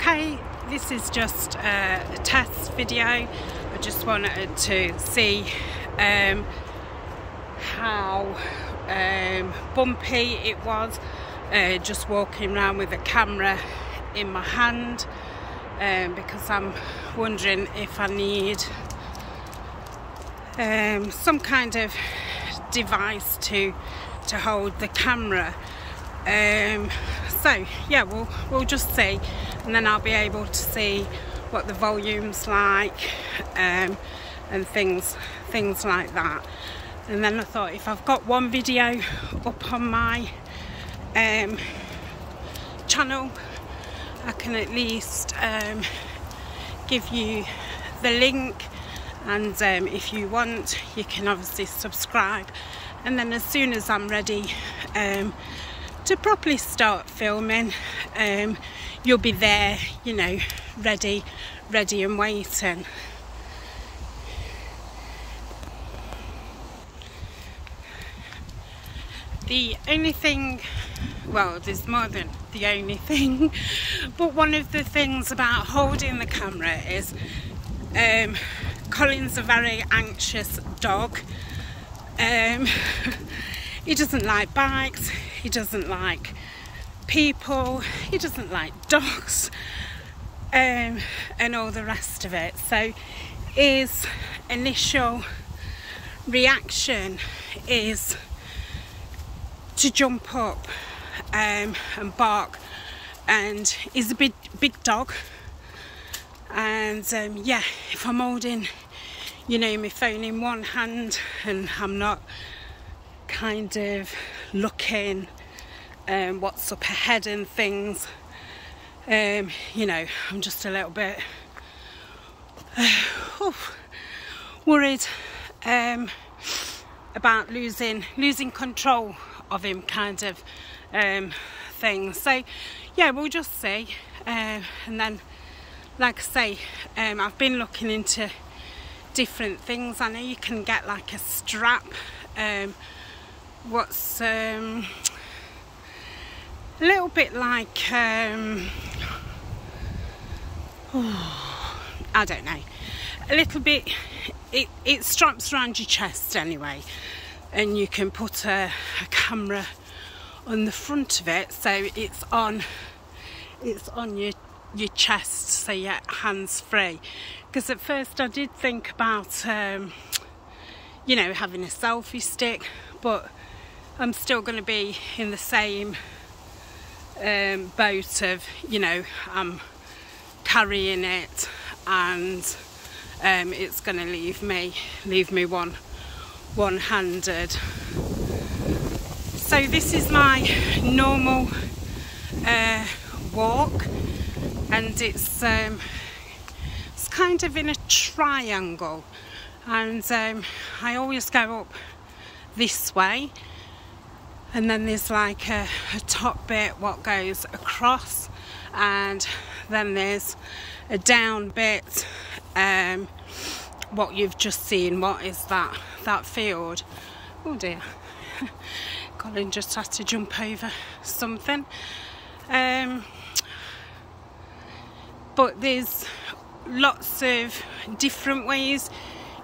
Okay, this is just a test video. I just wanted to see how bumpy it was just walking around with a camera in my hand, because I'm wondering if I need some kind of device to hold the camera. So yeah, we'll just see, and then I'll be able to see what the volume's like and things like that. And then I thought, if I've got one video up on my channel, I can at least give you the link, and if you want, you can obviously subscribe. And then as soon as I'm ready to properly start filming, you'll be there, you know, ready and waiting. The only thing, well, there's more than the only thing, but one of the things about holding the camera is Colin's a very anxious dog. He doesn't like bikes, he doesn't like people, he doesn't like dogs, and all the rest of it. So his initial reaction is to jump up and bark, and he's a big dog. And yeah, if I'm holding, you know, my phone in one hand and I'm not kind of looking what's up ahead and things, you know, I'm just a little bit worried about losing control of him, kind of thing. So yeah, we'll just see, and then, like I say, I've been looking into different things. I know you can get like a strap, what's a little bit like I don't know, a little bit, it straps around your chest anyway, and you can put a camera on the front of it, so it's on your chest, so you're hands free. Because at first I did think about you know, having a selfie stick, but I'm still going to be in the same boat of, you know, I'm carrying it, and it's going to leave me one-handed. So this is my normal walk, and it's kind of in a triangle, and I always go up this way, and then there's like a top bit what goes across, and then there's a down bit, what you've just seen, what is that field. Oh dear, Colin just had to jump over something. But there's lots of different ways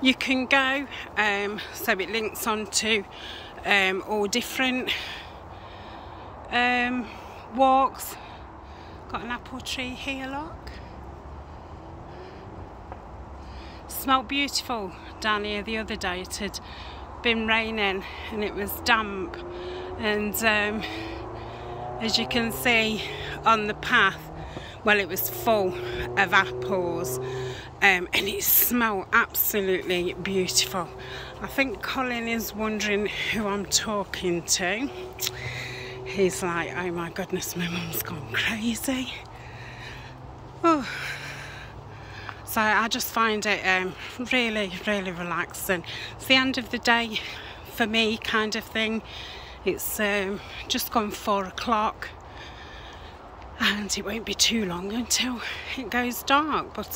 you can go, so it links on to all different walks. Got an apple tree here, look. Smelled beautiful down here the other day. It had been raining and it was damp, and as you can see on the path, well, it was full of apples, and it smelled absolutely beautiful. I think Colin is wondering who I'm talking to. He's like, oh my goodness, my mum's gone crazy. Oh. So I just find it really relaxing. It's the end of the day for me, kind of thing. It's just gone 4 o'clock. And it won't be too long until it goes dark, but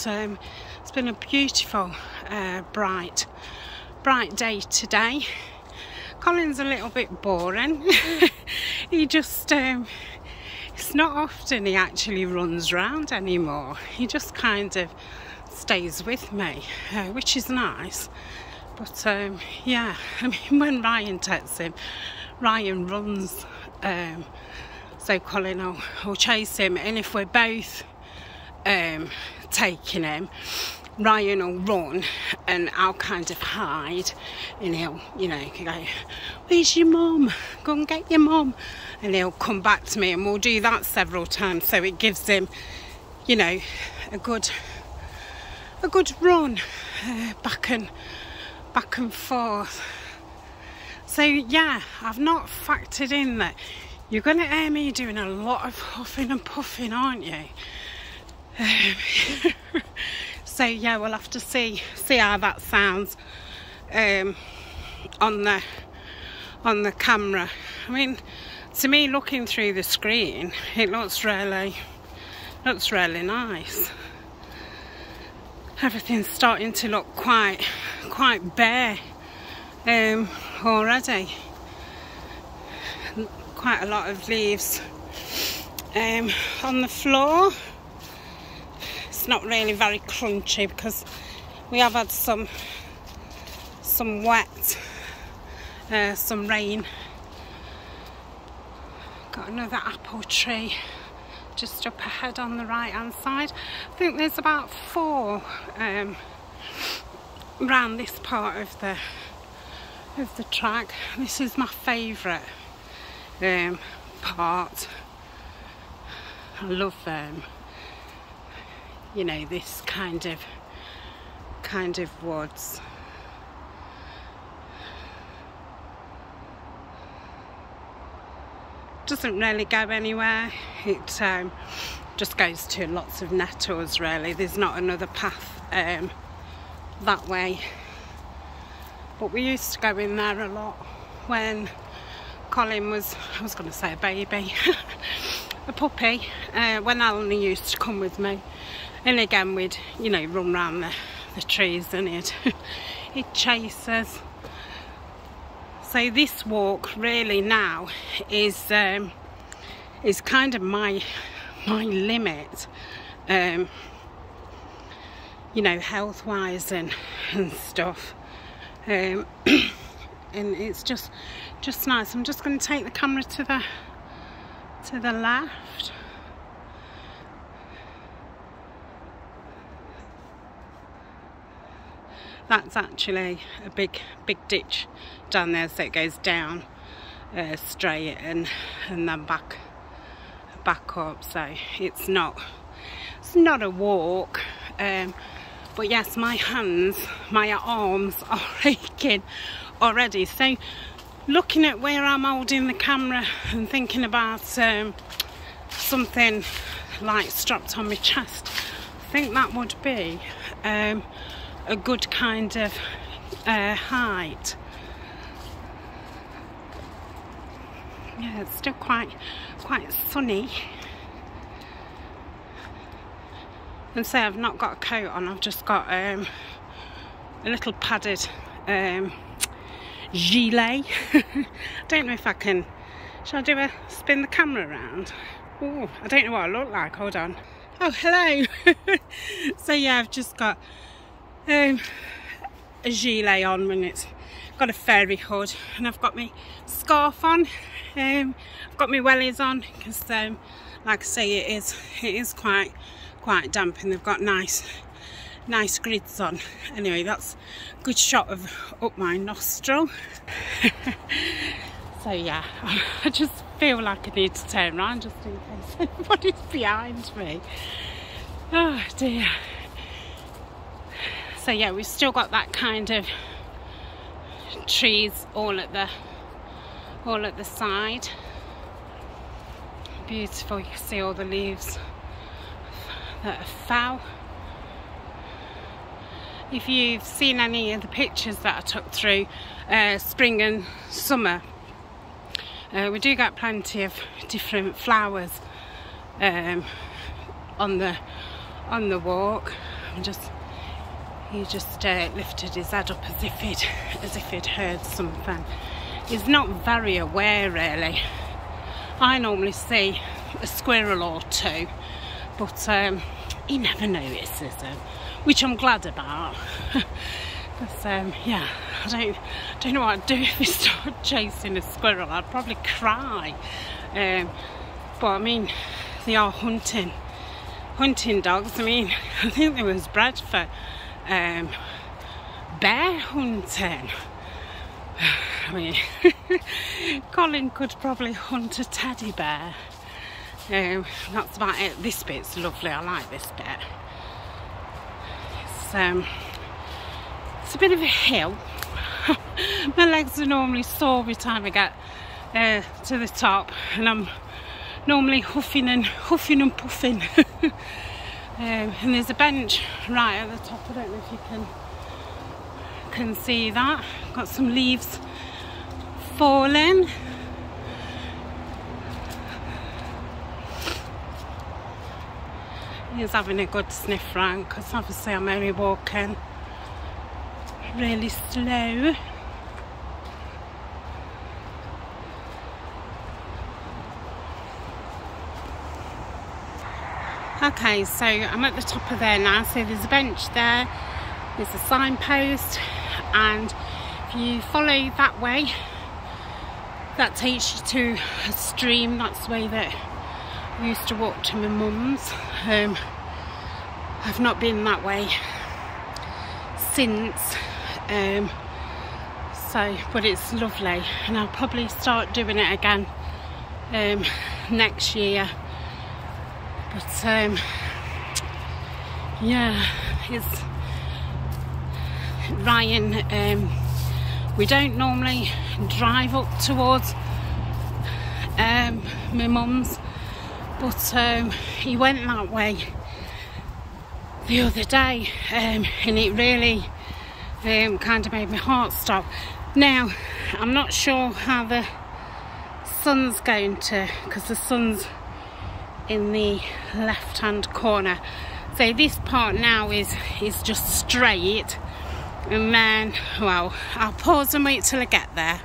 it's been a beautiful bright day today. Colin's a little bit boring. He just It's not often he actually runs round anymore. He just kind of stays with me, which is nice. But yeah, I mean, when Ryan texts him, Ryan runs, so Colin will chase him, and if we're both taking him, Ryan will run and I'll kind of hide, and he'll, you know, go, "Where's your mum? Go and get your mum," and he'll come back to me, and we'll do that several times, so it gives him, you know, a good run back and forth. So yeah, I've not factored in that you're going to hear me doing a lot of huffing and puffing, aren't you? So yeah, we'll have to see how that sounds on the camera. I mean, to me, looking through the screen, it looks really nice. Everything's starting to look quite bare already. Quite a lot of leaves on the floor. It's not really very crunchy because we have had some wet, some rain. Got another apple tree just up ahead on the right hand side. I think there's about 4 around this part of the track. This is my favourite part. I love them. You know, this kind of woods. Doesn't really go anywhere. It just goes to lots of nettles, really. There's not another path that way. But we used to go in there a lot when Colin was—I was going to say a baby, a puppy. When Alan used to come with me. And again, we'd, you know, run round the trees, and he'd chase us. So this walk really now is kind of my limit, you know, health-wise and stuff. And it's just nice. I'm just going to take the camera to the left. That's actually a big ditch down there, so it goes down straight and then back up. So it's not a walk, but yes, my arms are aching already. So looking at where I'm holding the camera and thinking about something like strapped on my chest, I think that would be a good kind of height. Yeah, it's still quite sunny. And so I've not got a coat on. I've just got a little padded gilet. Don't know if I can. Shall I do a spin the camera around? Oh, I don't know what I look like. Hold on. Oh, hello. So yeah, I've just got a gilet on, and it's got a fairy hood, and I've got my scarf on. I've got my wellies on because, like I say, it is quite damp, and they've got nice grids on. Anyway, that's a good shot of up my nostril. So yeah, I just feel like I need to turn around just in case anybody's behind me. Oh dear. So yeah, we've still got that kind of trees all at the side. Beautiful, you can see all the leaves that are foul. If you've seen any of the pictures that I took through spring and summer, we do get plenty of different flowers on the walk. He just lifted his head up as if he'd heard something. He's not very aware, really. I normally see a squirrel or two, but he never notices them, which I'm glad about. But yeah, I don't know what I'd do if he started chasing a squirrel. I'd probably cry. But I mean, they are hunting dogs. I mean, I think they was bred for bear hunting. I mean, Colin could probably hunt a teddy bear. That's about it. This bit's lovely. I like this bit. It's a bit of a hill. My legs are normally sore every time I get to the top, and I'm normally huffing and puffing. And there's a bench right at the top. I don't know if you can see that. Got some leaves falling. He's having a good sniff round, because obviously I'm only walking really slow. Okay, so I'm at the top of there now. So there's a bench there, there's a signpost, and if you follow that way, that takes you to a stream. That's the way that I used to walk to my mum's. I've not been that way since. But it's lovely, and I'll probably start doing it again next year. But yeah, it's Ryan. We don't normally drive up towards my mum's, but he went that way the other day, and it really kind of made my heart stop. Now, I'm not sure how the sun's going to, because the sun's in the left hand corner. So this part now is just straight, and then, well, I'll pause and wait till I get there.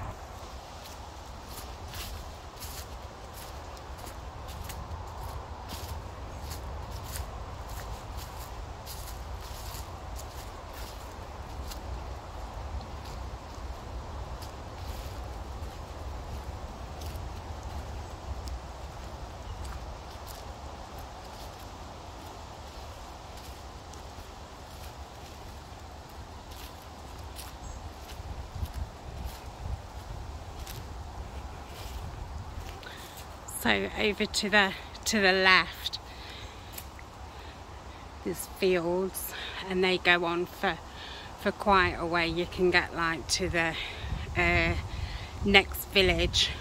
So over to the left, there's fields, and they go on for quite a way. You can get like to the next village,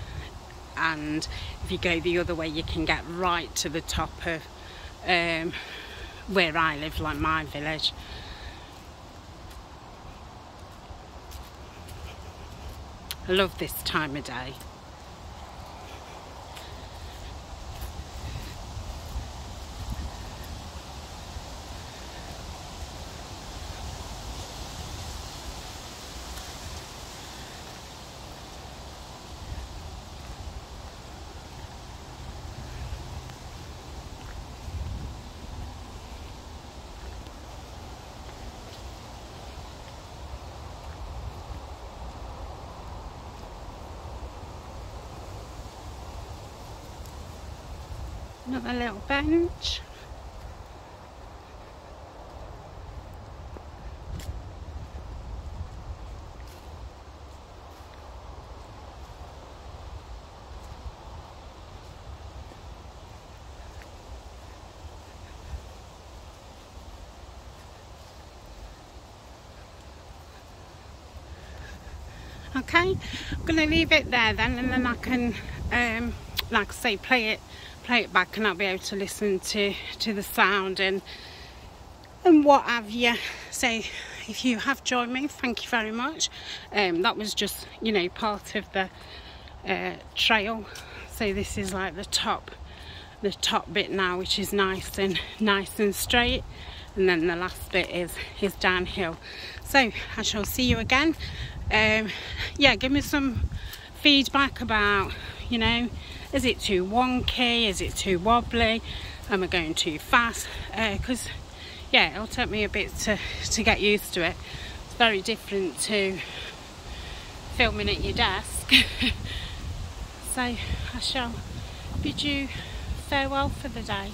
and if you go the other way, you can get right to the top of where I live, like my village. I love this time of day. Another little bench. Okay, I'm going to leave it there then, and then I can, like I say, play it back, and I'll be able to listen to the sound and what have you. So if you have joined me, thank you very much. That was just, you know, part of the trail. So this is like the top bit now, which is nice and straight, and then the last bit is downhill. So I shall see you again. Yeah, give me some feedback about, you know, Is it too wonky? Is it too wobbly? Am I going too fast? Because yeah, it'll take me a bit to get used to it. It's very different to filming at your desk. So I shall bid you farewell for the day.